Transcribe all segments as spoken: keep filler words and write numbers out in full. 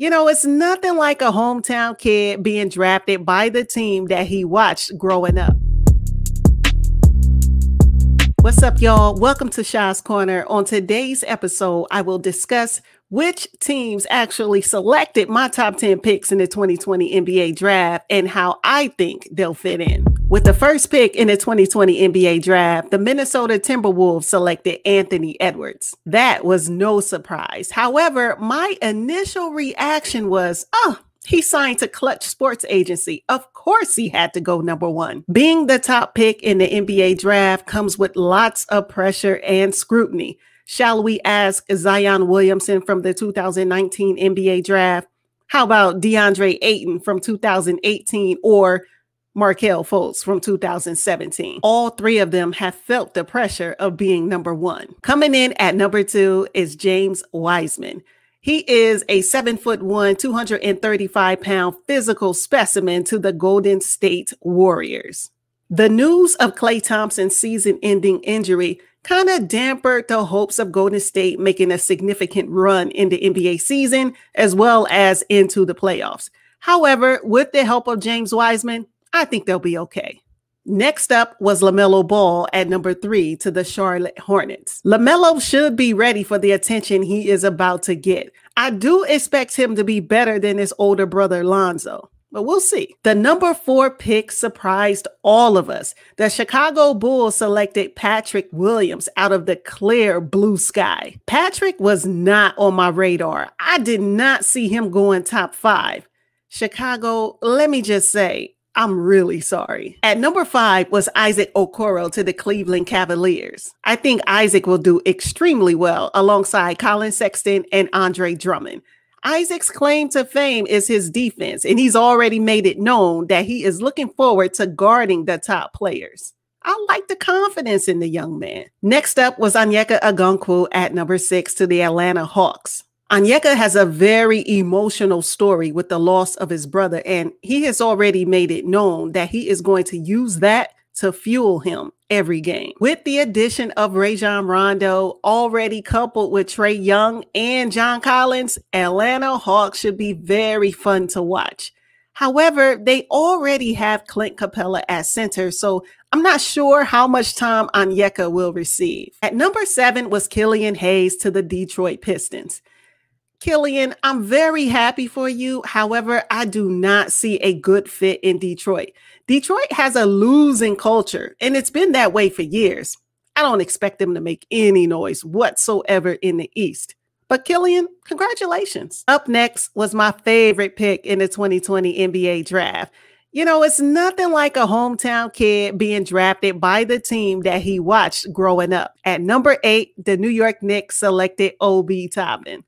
You know, it's nothing like a hometown kid being drafted by the team that he watched growing up. What's up, y'all? Welcome to Shaw's Corner. On today's episode, I will discuss which teams actually selected my top ten picks in the twenty twenty N B A draft and how I think they'll fit in. With the first pick in the twenty twenty N B A draft, the Minnesota Timberwolves selected Anthony Edwards. That was no surprise. However, my initial reaction was, oh, he signed to Clutch Sports Agency. Of course he had to go number one. Being the top pick in the N B A draft comes with lots of pressure and scrutiny. Shall we ask Zion Williamson from the two thousand nineteen N B A draft? How about DeAndre Ayton from two thousand eighteen or Markelle Fultz from two thousand seventeen? All three of them have felt the pressure of being number one. Coming in at number two is James Wiseman. He is a seven foot one, two hundred thirty-five pound physical specimen to the Golden State Warriors. The news of Klay Thompson's season-ending injury kind of dampened the hopes of Golden State making a significant run in the N B A season as well as into the playoffs. However, with the help of James Wiseman, I think they'll be okay. Next up was LaMelo Ball at number three to the Charlotte Hornets. LaMelo should be ready for the attention he is about to get. I do expect him to be better than his older brother Lonzo, but we'll see. The number four pick surprised all of us. The Chicago Bulls selected Patrick Williams out of the clear blue sky. Patrick was not on my radar. I did not see him going top five. Chicago, let me just say, I'm really sorry. At number five was Isaac Okoro to the Cleveland Cavaliers. I think Isaac will do extremely well alongside Colin Sexton and Andre Drummond. Isaac's claim to fame is his defense, and he's already made it known that he is looking forward to guarding the top players. I like the confidence in the young man. Next up was Onyeka Okongwu at number six to the Atlanta Hawks. Onyeka has a very emotional story with the loss of his brother, and he has already made it known that he is going to use that to fuel him every game. With the addition of Rajon Rondo, already coupled with Trae Young and John Collins, Atlanta Hawks should be very fun to watch. However, they already have Clint Capella at center, so I'm not sure how much time Onyeka will receive. At number seven was Killian Hayes to the Detroit Pistons. Killian, I'm very happy for you. However, I do not see a good fit in Detroit. Detroit has a losing culture, and it's been that way for years. I don't expect them to make any noise whatsoever in the East. But Killian, congratulations. Up next was my favorite pick in the twenty twenty N B A draft. You know, it's nothing like a hometown kid being drafted by the team that he watched growing up. At number eight, the New York Knicks selected Obi Toppin.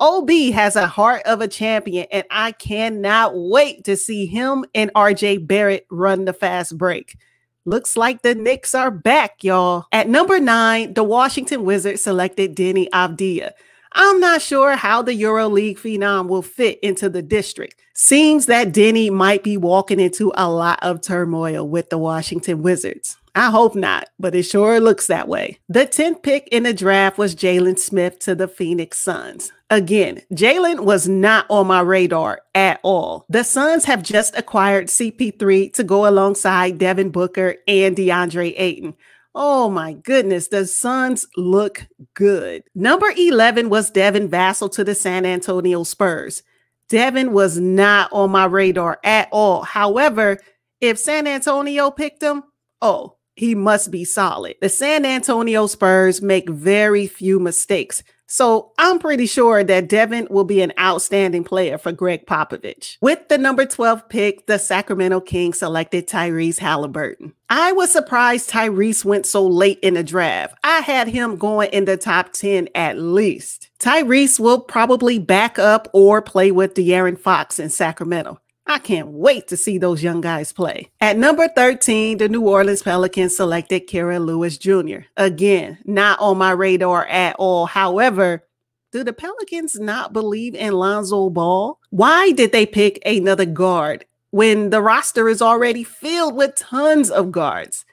O B has a heart of a champion, and I cannot wait to see him and R J Barrett run the fast break. Looks like the Knicks are back, y'all. At number nine, the Washington Wizards selected Deni Avdija. I'm not sure how the EuroLeague phenom will fit into the district. Seems that Deni might be walking into a lot of turmoil with the Washington Wizards. I hope not, but it sure looks that way. The tenth pick in the draft was Jalen Smith to the Phoenix Suns. Again, Jalen was not on my radar at all. The Suns have just acquired C P three to go alongside Devin Booker and DeAndre Ayton. Oh my goodness, the Suns look good. Number eleven was Devin Vassell to the San Antonio Spurs. Devin was not on my radar at all. However, if San Antonio picked him, oh, he must be solid. The San Antonio Spurs make very few mistakes. So I'm pretty sure that Devin will be an outstanding player for Greg Popovich. With the number twelve pick, the Sacramento Kings selected Tyrese Halliburton. I was surprised Tyrese went so late in the draft. I had him going in the top ten at least. Tyrese will probably back up or play with De'Aaron Fox in Sacramento. I can't wait to see those young guys play. At number thirteen, the New Orleans Pelicans selected Kira Lewis Junior Again, not on my radar at all. However, do the Pelicans not believe in Lonzo Ball? Why did they pick another guard when the roster is already filled with tons of guards?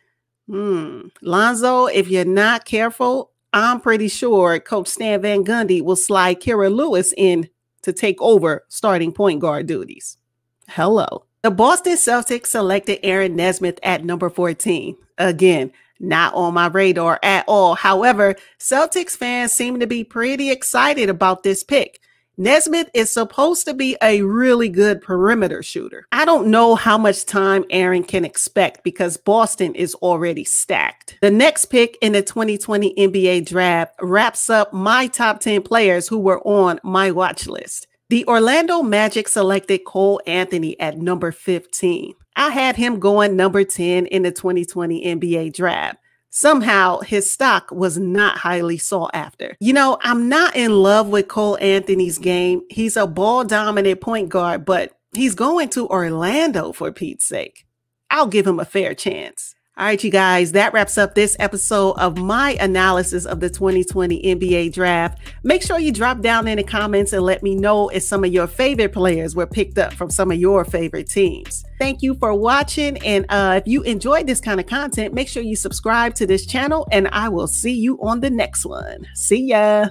Hmm. Lonzo, if you're not careful, I'm pretty sure Coach Stan Van Gundy will slide Kira Lewis in to take over starting point guard duties. Hello. The Boston Celtics selected Aaron Nesmith at number fourteen. Again, not on my radar at all. However, Celtics fans seem to be pretty excited about this pick. Nesmith is supposed to be a really good perimeter shooter. I don't know how much time Aaron can expect because Boston is already stacked. The next pick in the twenty twenty N B A draft wraps up my top ten players who were on my watch list. The Orlando Magic selected Cole Anthony at number fifteen. I had him going number ten in the twenty twenty N B A draft. Somehow, his stock was not highly sought after. You know, I'm not in love with Cole Anthony's game. He's a ball-dominant point guard, but he's going to Orlando for Pete's sake. I'll give him a fair chance. All right, you guys, that wraps up this episode of my analysis of the twenty twenty N B A draft. Make sure you drop down in the comments and let me know if some of your favorite players were picked up from some of your favorite teams. Thank you for watching. And uh, if you enjoyed this kind of content, make sure you subscribe to this channel and I will see you on the next one. See ya.